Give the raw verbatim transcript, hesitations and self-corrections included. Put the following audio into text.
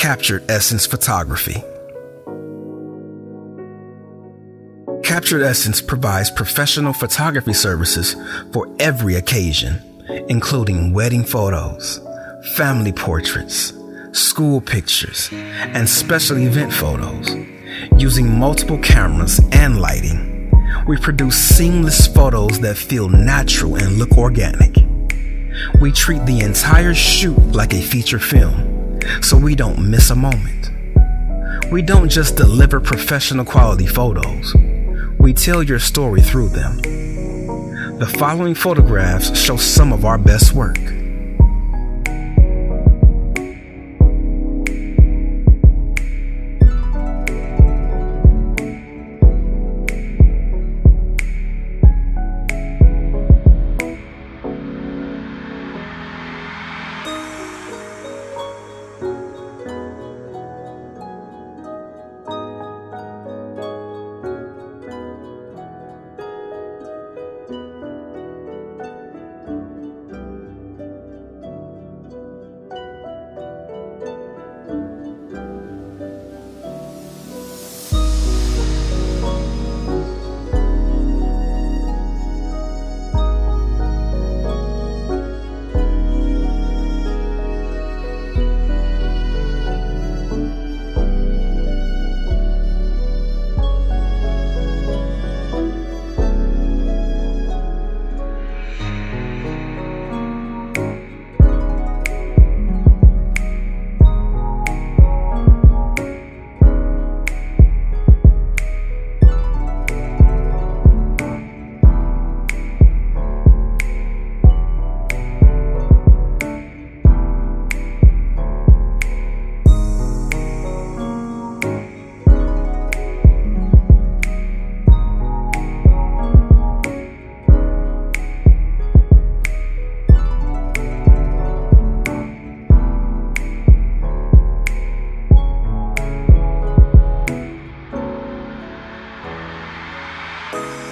Captured Essence Photography. Captured Essence provides professional photography services for every occasion, including wedding photos, family portraits, school pictures, and special event photos. Using multiple cameras and lighting, we produce seamless photos that feel natural and look organic. We treat the entire shoot like a feature film, so we don't miss a moment. We don't just deliver professional quality photos, we tell your story through them. The following photographs show some of our best work. You